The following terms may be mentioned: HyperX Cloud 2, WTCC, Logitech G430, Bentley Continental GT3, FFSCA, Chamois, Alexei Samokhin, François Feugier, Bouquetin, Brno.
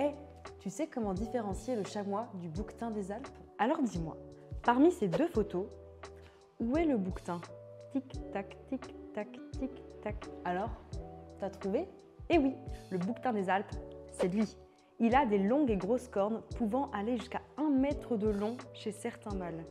Hey, tu sais comment différencier le chamois du bouquetin des Alpes? Alors dis-moi, parmi ces deux photos, où est le bouquetin? Tic-tac, tic-tac, tic-tac. Alors, t'as trouvé? Eh oui, le bouquetin des Alpes, c'est lui. Il a des longues et grosses cornes pouvant aller jusqu'à 1 mètre de long chez certains mâles.